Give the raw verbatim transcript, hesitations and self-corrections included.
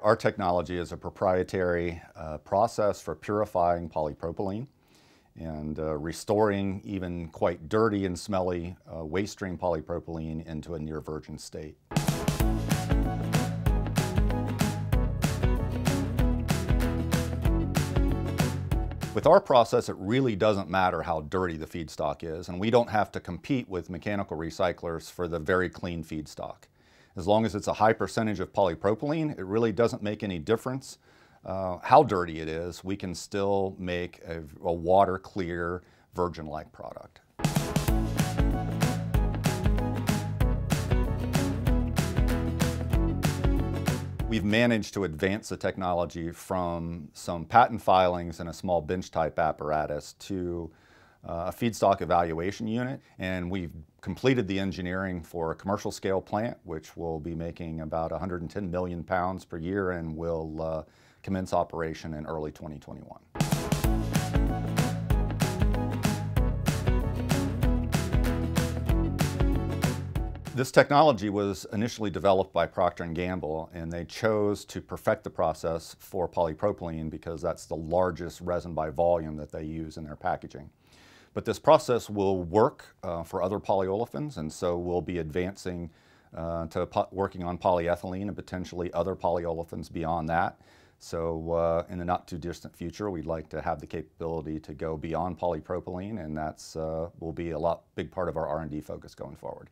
Our technology is a proprietary uh, process for purifying polypropylene and uh, restoring even quite dirty and smelly uh, waste stream polypropylene into a near virgin state. With our process, it really doesn't matter how dirty the feedstock is, and we don't have to compete with mechanical recyclers for the very clean feedstock. As long as it's a high percentage of polypropylene, it really doesn't make any difference uh, how dirty it is. We can still make a, a water clear, virgin-like product. We've managed to advance the technology from some patent filings and a small bench-type apparatus to Uh, a feedstock evaluation unit, and we've completed the engineering for a commercial scale plant which will be making about one hundred ten million pounds per year and will uh, commence operation in early twenty twenty-one. This technology was initially developed by Procter and Gamble, and they chose to perfect the process for polypropylene because that's the largest resin by volume that they use in their packaging. But this process will work uh, for other polyolefins, and so we'll be advancing uh, to working on polyethylene and potentially other polyolefins beyond that. So uh, in the not too distant future, we'd like to have the capability to go beyond polypropylene, and that's uh, will be a lot big part of our R and D focus going forward.